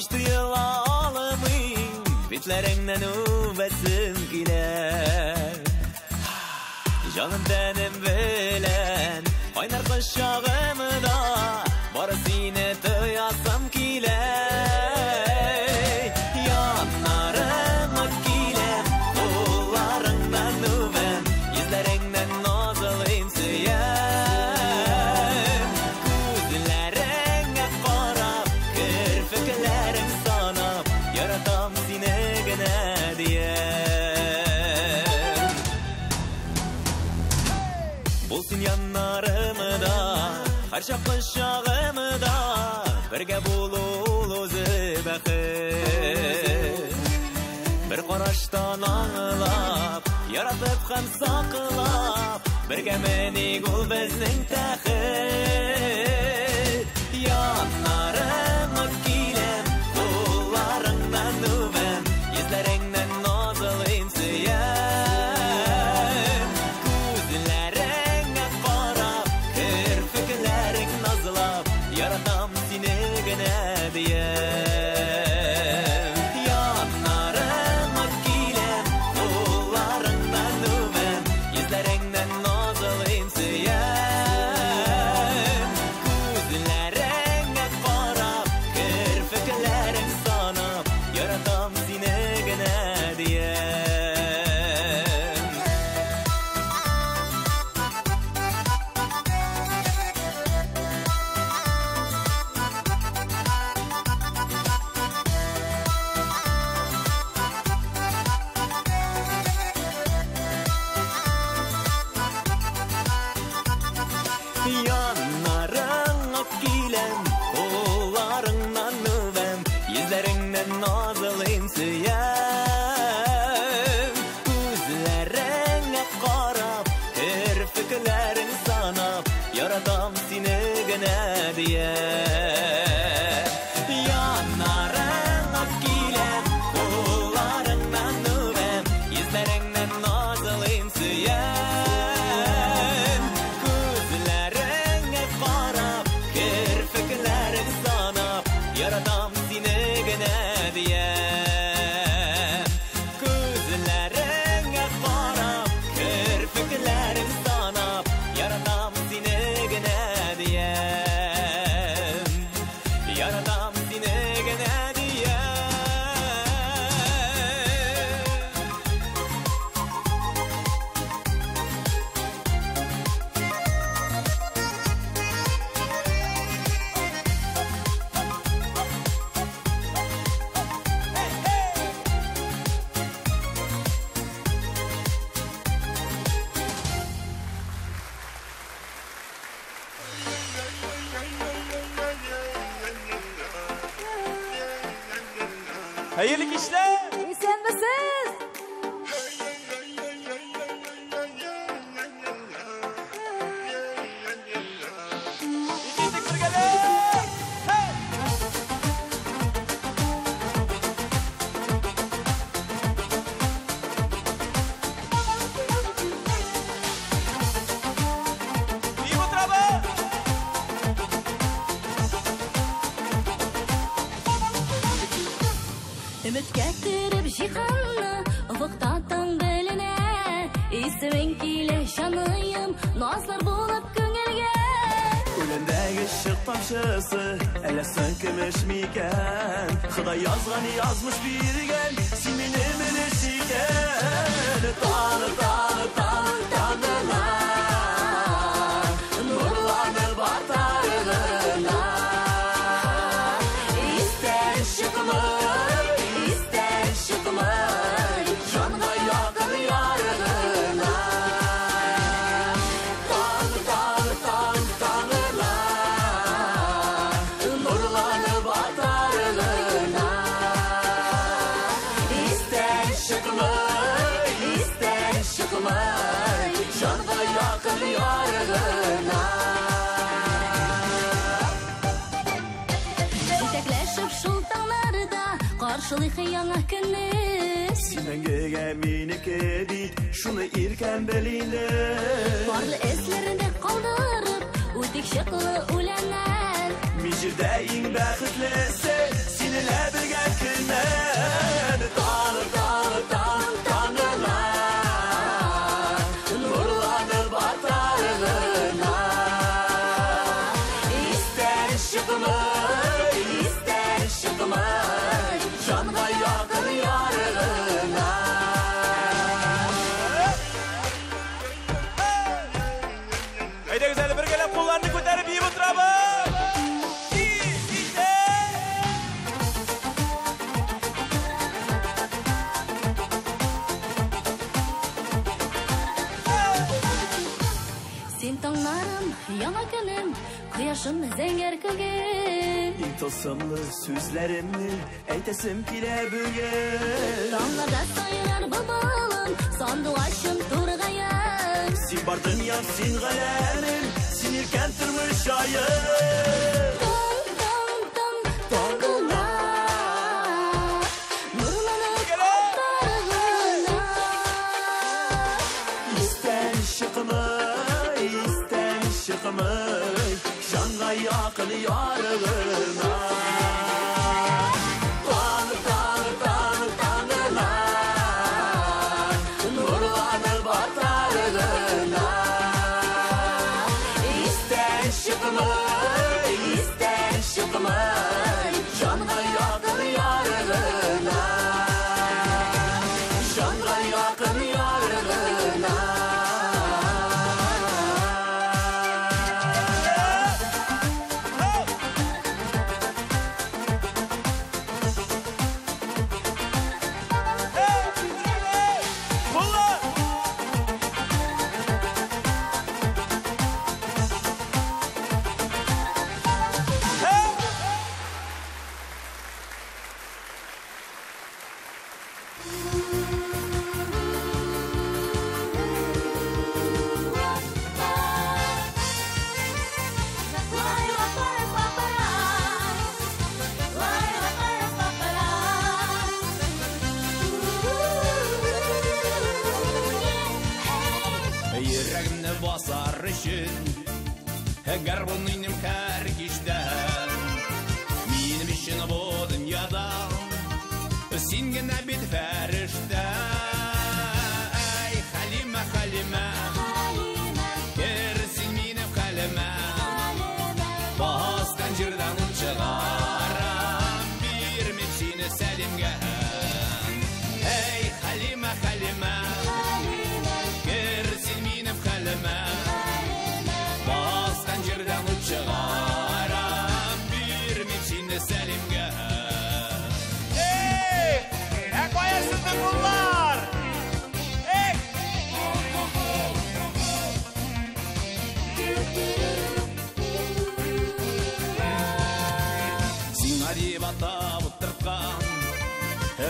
Koştuğu alamın bitlerinden uvesim gider. Canım benim bilen oynar kuşağımda barasine duyasam giler. Yanlarım ak gilem kollarından uven izlerinden nazıl imsiyem. Gözlerin ak barab kır fikirlerim sanab yaratam sine gene diye. Bulsun yanlarımı da, her şap kuşağımı da, birge bulul özü bakır. Bir karıştan anılap, yaratıp hem sakılap, birge meni gül bizning tekir. Yanlarım ak gilem, kollarından öpem, izlerinden nazıl imsiyem. Yaratam seni gene diye. Yanlarım ak gilem kollarından öpem izlerinden nazıl imsiyem. Gözlerin ak barab kir fikirlerin sanab yaratam seni gene diye. Yanlarım ak gilem, kollarından öpem, izlerinden nazıl imsiyem. Gözlerin ak barab, kir fikirlerin sanab, yaratam seni gene diye. Yanlarım ak gilem, kollarından öpem, izlerinden nazıl imsiyem. Yaratam seni gene diyem. Gözlerin ak barab, kir fikirlerin sanab, yaratam seni gene diyem. Yaratam seni gene diyem. Hayırlı işler. Esen misiniz? Ümitga kirib jiqanni, ufuqda tong bilinar. Esming kelar shonoyim, nozlar bo'lib ko'ngilga. O'limdagi shiq tomchisi, alasan kimishmikan. Xudo yozgan yozmish bergan, sen meni bilishgan. Tol tol tol tanalar, nurlarni batarlar. Istar shiqmar. Karşılıklı yana kınır. Sen göğe minik edik, şunu irken belindir. Varlı eslerinde kaldırıp, utik şıklı ulanlar. Micirde in bakıtlese, Zenger kılgın İltosamlı sözlerimdir Eytesim bile bugün Damlada sayılar babalım Sandu aşım turgayım Sin bar dünyam sin galemim Sinirken tırmış ayım Dom dom dom Donguna Nurlanıp kaplarına İster şıkımı İster şıkımı Canla yakın yarılına Tanrı tanrı tanrı tanrılar Nurlanır batarlığına İster şıkımı Canla yakın yarılına Canla yakın yarılına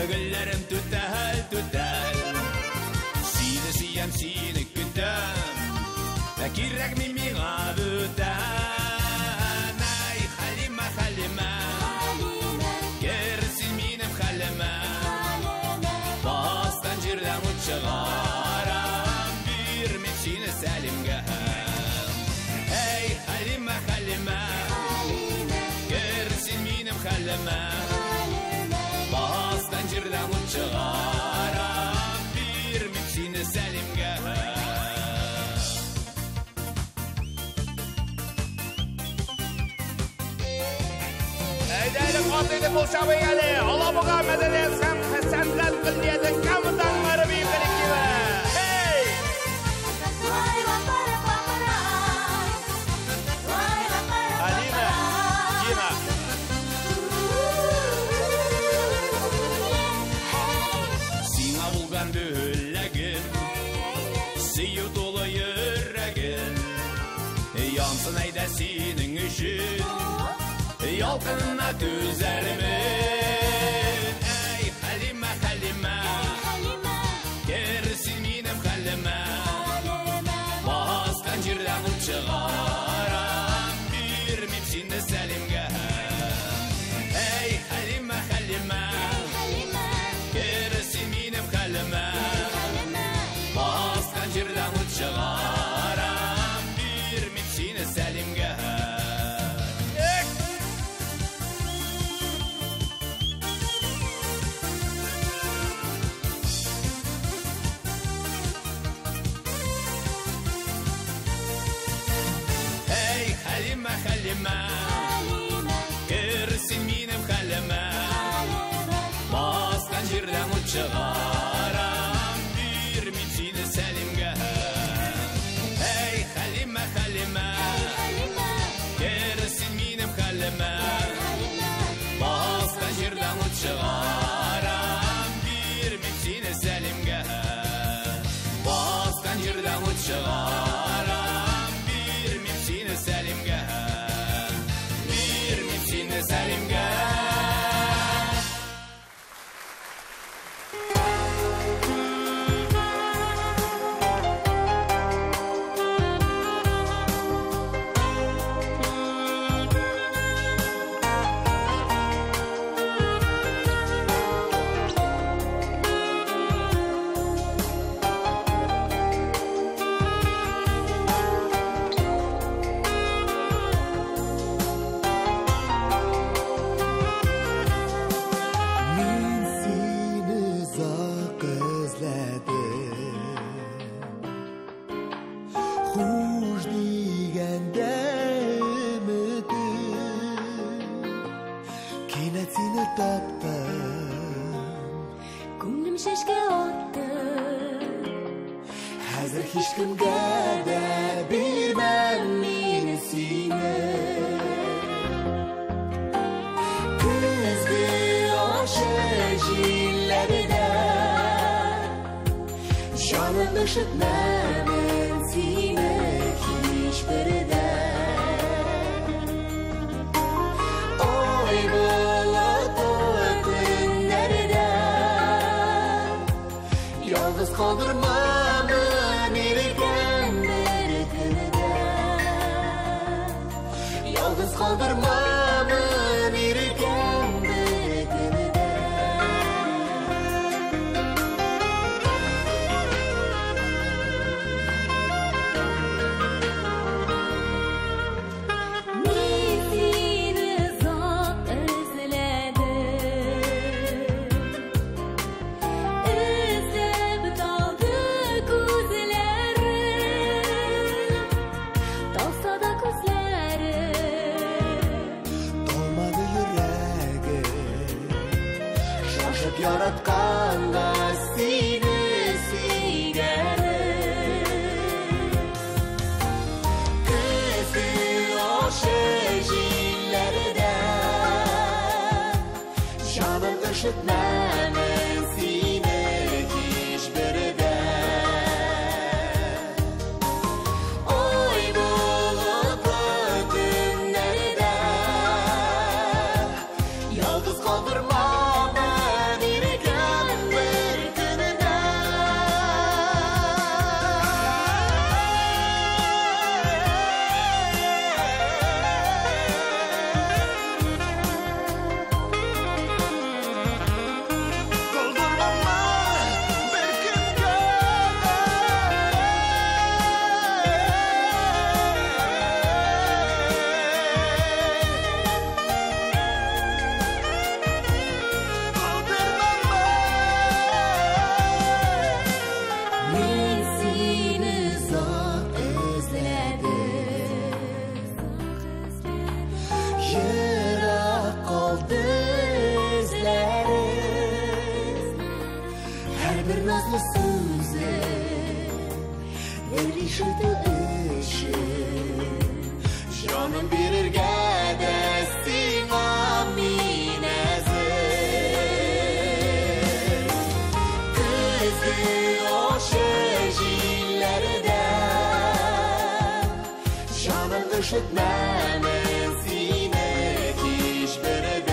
Ögüllerim tütel tütel Sini siyem sini kütem Kirek mi miğa bütem Ay Halime Halime Gersin minim Halime Bastan jirden uçağaram Bir min sini Selim'ge Ey Halime Halime Gersin minim Halime Jirdan uçağaram bir mümkini Selim'ge Eydelim adlıydı bulşabı yeli Olamığa medeniyet senden kılıyedin Kamıdan varıp yıkılık gibi Hey! Halime, Gina Sıyı dolu yüreğin Yansın eyde senin işin Yalkınına tüzerimin Ey Halime Halime Gerisin benim Halime Bastan jirden uçağaram Bir mümkini Selim'ge Ey Halime Halime Gerisin benim Halime Jirdan uçağaram bir mümkini Selim'ge Şişkın kader bilmem minesine. Kızıyor şecillerden canın ışıtma. Yalnız kaldırmam nereden nereden? Yalnız kaldırmam nereden nereden? Nefsini zat özledim. Yaratkan da seni sigerim. Kızıyor şecillerden canın ışıtmamın seni hiçbirden. Oy bulutlu günlerden yalnız kaldırma. Bir nazlı söze erişirdi eşim. Canım bilir gedestim aminezir. Kızıyor şecillerden canım ışıtmamın zine hiçbirden.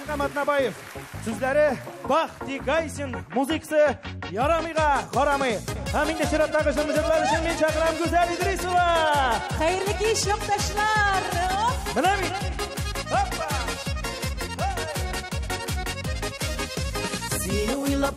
Әнғам Атнабаев, сізләрі Бахти Гайсин музыксы ярамыйға қарамый. Әмінде шыраттағы жырмызырлар үшін мен шақырам Гүзәл Идрисова. Қайырлы кеш, жоқташылар. Мінамин. Сені ойлап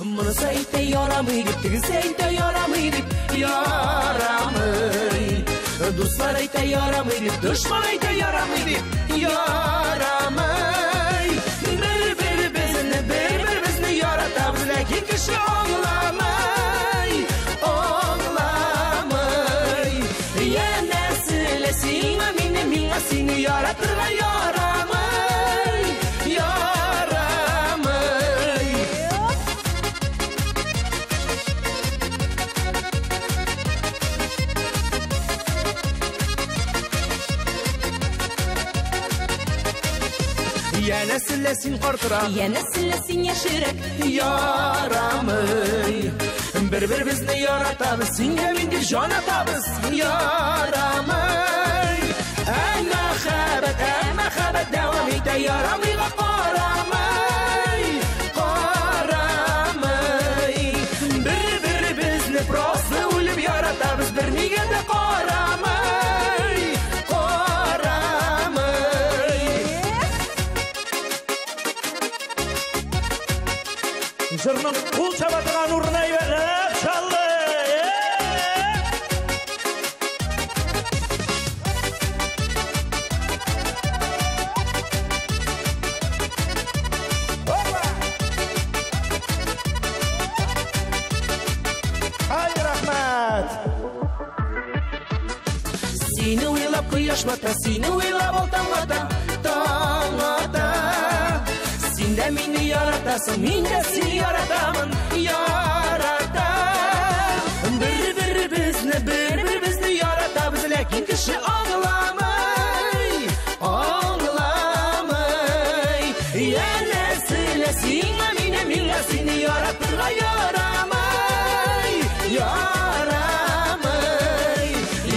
Bunu sayıp da yaramaydık, tığın sayıp da yaramaydık, yaramay. Dostlar ayıp da yaramaydık, düşman ayıp da yaramaydık, yaramay. Bir-bir-bizni yaratabız, lakin kişi ağlamay, ağlamay. Ya nesile seni, mine seni yaratırlar, yaramay, yaramay. يا ناس اللي سين قرطرة يا ناس اللي سين يشرك yaramay bir-bir bizni yaratamiz senga menga jon atamiz yaramay ana xabat davom etay yaramay va qoramay qoramay bir-bir bizni prosta o'lib yaratamiz bir negada qoramay qoramay Jurnal qo'l chavatidan o'rnay Seni o'ylab quyosh botar, seni o'ylab oltin botar, tong otar. Senga meni yaratasan, menga seni yarataman, yaratar. Bir-bir bizni yaratamiz, lekin kishi anglamay, anglamay. Yana sila senga meni seni yaratirga yaramay, yaramay,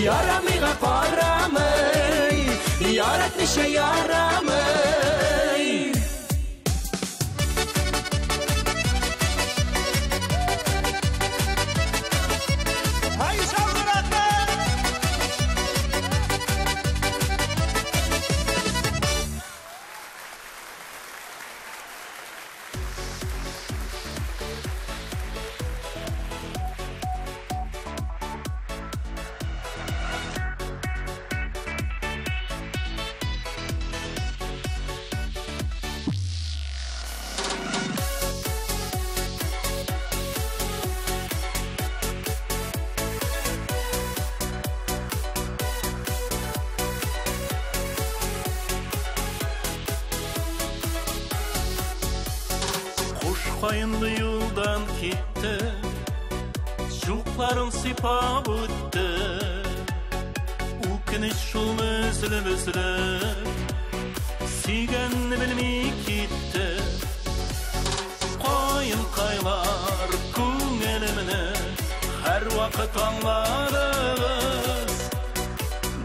yaramay. Qaramay yaratmışa yaramay Hay şavratlar Qayınlı yıldan gitti, şuqlarım sipab ötdi. Ukinish şul müzlim, siyganni bilmey gitti. Qoyun qaylar ko'ngilimni har vaqt anglarız.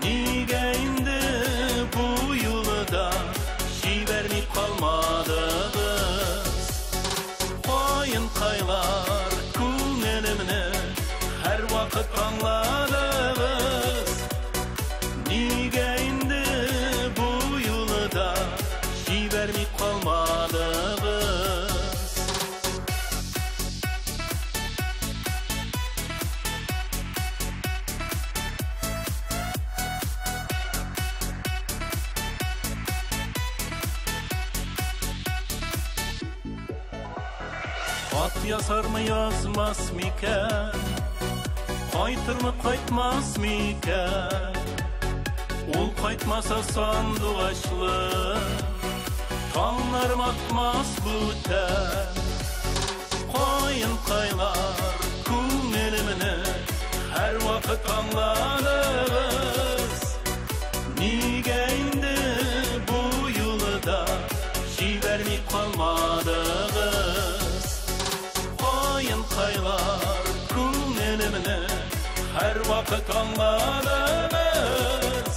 Nega endi bu yo'lda shiverni qolmadi. Qaylar ko'nglimni har vaqt anglarız Nega endi bu yo'lda shiverni qolmadimiz Yazar mı yazmaz mı iken Kaytır mı kaytmaz mı iken Ol kaytmasa sandıgaçlı Tanlarım atmaz bu ten Koyun kaylar ko'ngilimni her vakit anglarız Nega endi bu yo'lda shiverni qolmadimiz Qaylar ko'ngilimni har vaqt anglarimiz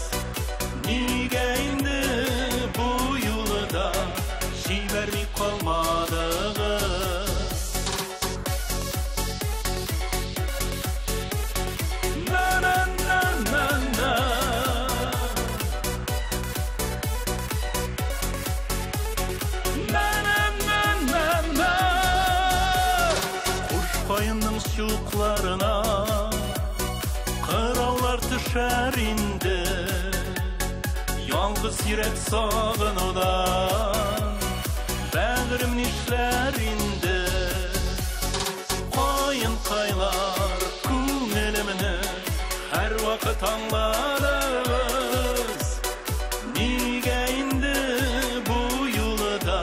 Nega endi bu yo'lda shiverni qolmadimiz Şuqlarına Qarovlar düşer indi Yalğız yürek sağınudan Bəğrim işler indi Qoyun qaylar ko'ngilimni her vaqt anglarız Nega endi bu yo'lda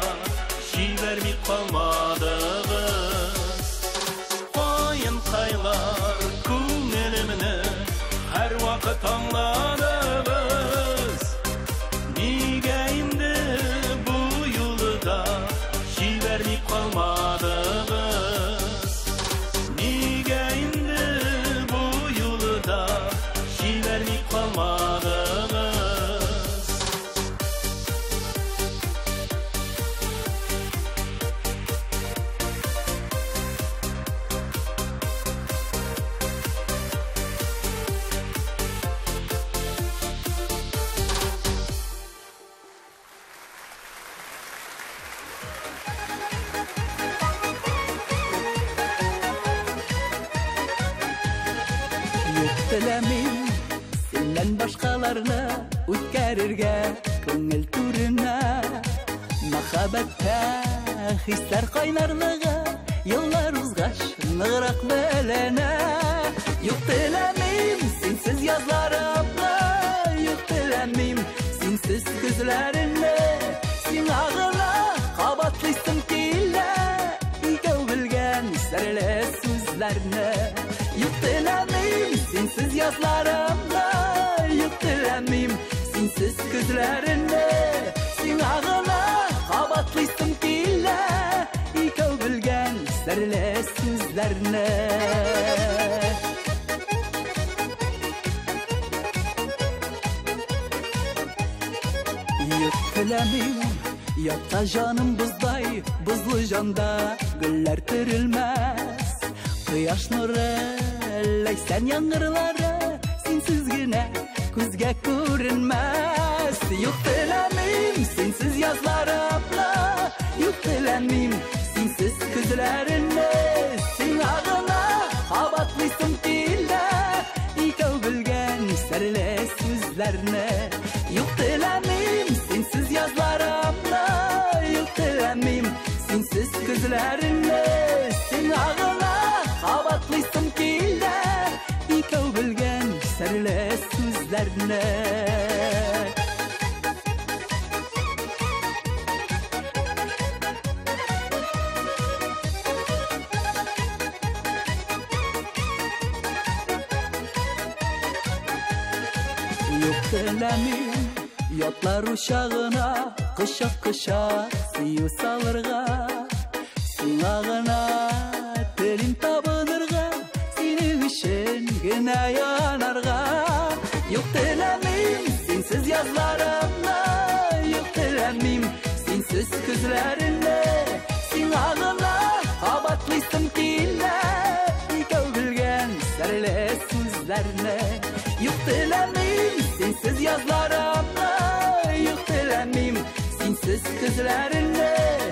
shiverni qolmadimiz Qaylar ko'ngilimni har vaqt anglarimiz Nega endi bu yo'l bilemin senden başkalarını ötkärerge köngül türüne mahabbatta hisler kaynarlığı yıllar uzgaş nıgrak bilene yok bilemin sensiz yazlarımla yok bilemin sensiz gözlerini sen ağına kabatlıysın kelle ikov bilgen sarılı sözlerini sensiz yazlarımda yüklenmeyim sensiz gözlerinde sen ağına kabatlısın kelle ikov bilgen sarılı sözlerini yüklenmeyim yatta canım buzday buzlu canda güller kırılmaz kıyaş nuru sen yangırları sensiz güne kuzga görünmez yok bilemim sensiz yazlarımla yok bilemim sensiz kızlarını sen ağına abatlısın dilde ikov bilgen sarılı sözlerini yok bilemim sensiz yazlarımla yok bilemim sensiz kızlarını sen ağına abatlısın dilde ikov bilgen sarılı sözlerini yok bilemim yotlar uşağına kışak kışak suyu salırga sen ağına dilim tabınırga senin işin güne yanarga yok dilemim sensiz yazlarımla yok dilemim sensiz kızlarını sen ağına kabatlısın kelle ikov bilgen sarılı sözlerini yok dilemim sensiz yazlarımla yok dilemim sensiz kızlarını